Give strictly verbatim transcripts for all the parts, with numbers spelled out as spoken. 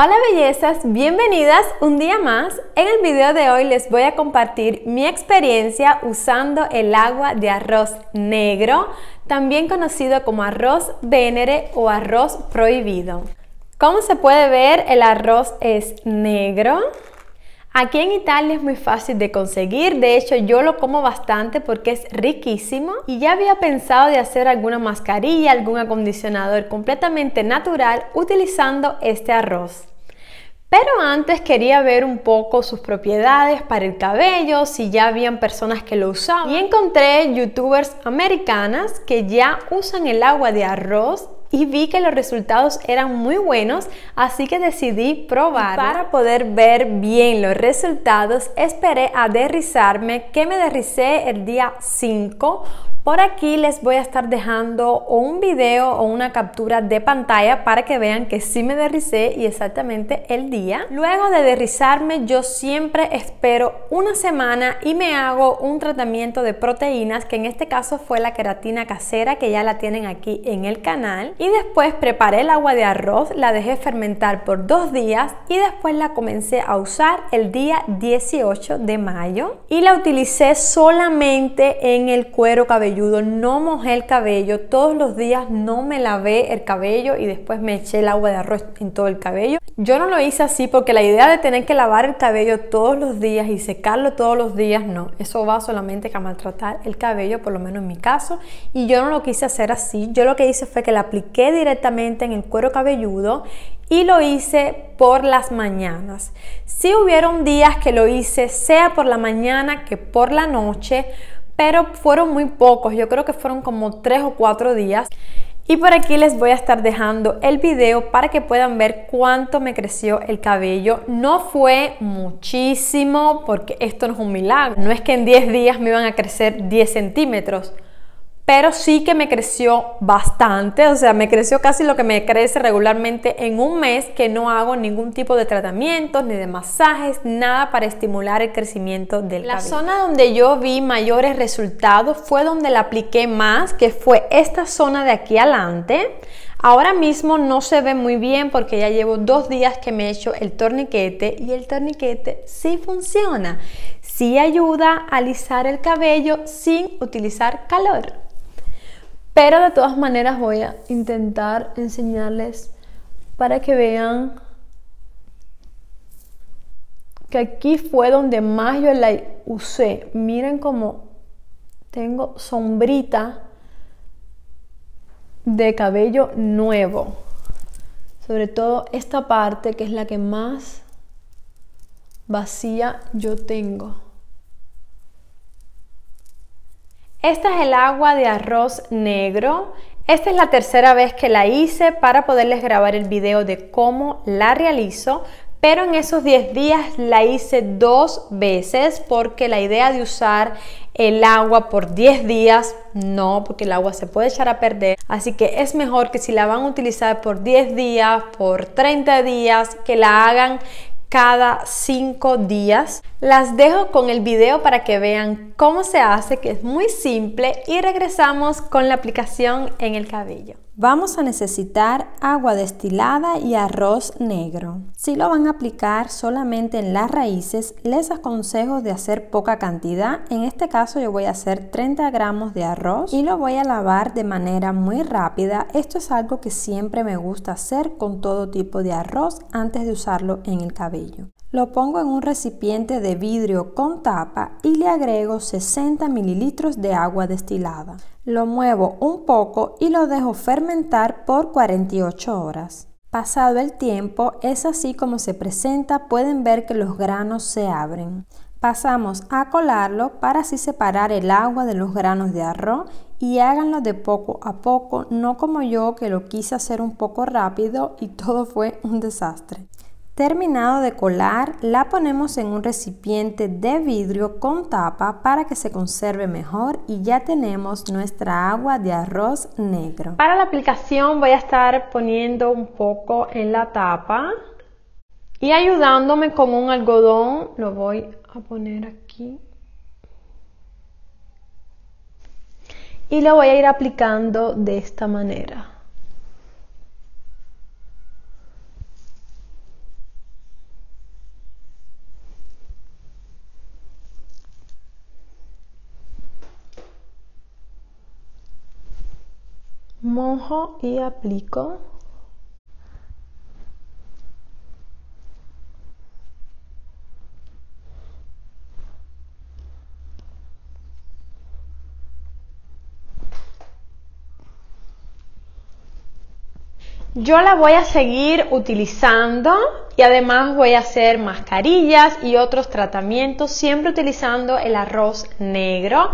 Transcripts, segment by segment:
Hola bellezas, bienvenidas un día más. En el video de hoy les voy a compartir mi experiencia usando el agua de arroz negro, también conocido como arroz vénere o arroz prohibido. Como se puede ver, el arroz es negro. Aquí en Italia es muy fácil de conseguir, de hecho yo lo como bastante porque es riquísimo y ya había pensado de hacer alguna mascarilla, algún acondicionador completamente natural utilizando este arroz. Pero antes quería ver un poco sus propiedades para el cabello, si ya habían personas que lo usaban. Y encontré youtubers americanas que ya usan el agua de arroz y vi que los resultados eran muy buenos, así que decidí probar. Para poder ver bien los resultados, esperé a derrizarme, que me derricé el día cinco. Por aquí les voy a estar dejando o un video o una captura de pantalla para que vean que sí me derricé y exactamente el día. Luego de derrizarme yo siempre espero una semana y me hago un tratamiento de proteínas, que en este caso fue la queratina casera, que ya la tienen aquí en el canal. Y después preparé el agua de arroz, la dejé fermentar por dos días y después la comencé a usar el día dieciocho de mayo. Y la utilicé solamente en el cuero cabelludo. No mojé el cabello, todos los días no me lavé el cabello y después me eché el agua de arroz en todo el cabello. Yo no lo hice así porque la idea de tener que lavar el cabello todos los días y secarlo todos los días, no. Eso va solamente a maltratar el cabello, por lo menos en mi caso. Y yo no lo quise hacer así. Yo lo que hice fue que la apliqué directamente en el cuero cabelludo y lo hice por las mañanas. Si hubieron días que lo hice sea por la mañana que por la noche, pero fueron muy pocos, yo creo que fueron como tres o cuatro días. Y por aquí les voy a estar dejando el video para que puedan ver cuánto me creció el cabello. No fue muchísimo porque esto no es un milagro. No es que en diez días me iban a crecer diez centímetros, pero sí que me creció bastante. O sea, me creció casi lo que me crece regularmente en un mes, que no hago ningún tipo de tratamientos ni de masajes, nada para estimular el crecimiento del cabello. La zona donde yo vi mayores resultados fue donde la apliqué más, que fue esta zona de aquí adelante. Ahora mismo no se ve muy bien porque ya llevo dos días que me he hecho el torniquete y el torniquete sí funciona. Sí ayuda a alisar el cabello sin utilizar calor. Pero de todas maneras voy a intentar enseñarles para que vean que aquí fue donde más yo la usé. Miren cómo tengo sombrita de cabello nuevo, sobre todo esta parte que es la que más vacía yo tengo. Esta es el agua de arroz negro. Esta es la tercera vez que la hice para poderles grabar el video de cómo la realizo, pero en esos diez días la hice dos veces porque la idea de usar el agua por diez días no, porque el agua se puede echar a perder, así que es mejor que si la van a utilizar por diez días, por treinta días, que la hagan cada cinco días. Las dejo con el video para que vean cómo se hace, que es muy simple, y regresamos con la aplicación en el cabello. Vamos a necesitar agua destilada y arroz negro. Si lo van a aplicar solamente en las raíces, les aconsejo de hacer poca cantidad. En este caso yo voy a hacer treinta gramos de arroz y lo voy a lavar de manera muy rápida. Esto es algo que siempre me gusta hacer con todo tipo de arroz antes de usarlo en el cabello. Lo pongo en un recipiente de vidrio con tapa y le agrego sesenta mililitros de agua destilada. Lo muevo un poco y lo dejo fermentar por cuarenta y ocho horas. Pasado el tiempo, es así como se presenta, pueden ver que los granos se abren. Pasamos a colarlo para así separar el agua de los granos de arroz, y háganlo de poco a poco, no como yo que lo quise hacer un poco rápido y todo fue un desastre. Terminado de colar, la ponemos en un recipiente de vidrio con tapa para que se conserve mejor y ya tenemos nuestra agua de arroz negro. Para la aplicación voy a estar poniendo un poco en la tapa y ayudándome con un algodón lo voy a poner aquí. Y lo voy a ir aplicando de esta manera. mojo y aplico. Yo la voy a seguir utilizando y además voy a hacer mascarillas y otros tratamientos siempre utilizando el arroz negro.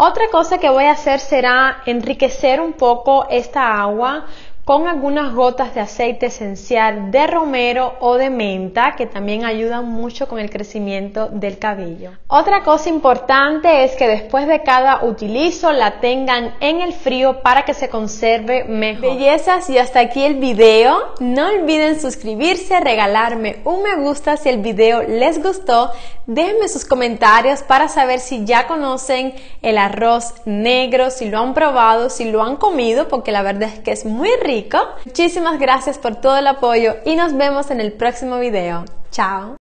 Otra cosa que voy a hacer será enriquecer un poco esta agua con algunas gotas de aceite esencial de romero o de menta, que también ayudan mucho con el crecimiento del cabello. Otra cosa importante es que después de cada utilizo la tengan en el frío para que se conserve mejor. Bellezas, y hasta aquí el video. No olviden suscribirse, regalarme un me gusta si el video les gustó. Déjenme sus comentarios para saber si ya conocen el arroz negro, si lo han probado, si lo han comido, porque la verdad es que es muy rico. Muchísimas gracias por todo el apoyo y nos vemos en el próximo video. Chao.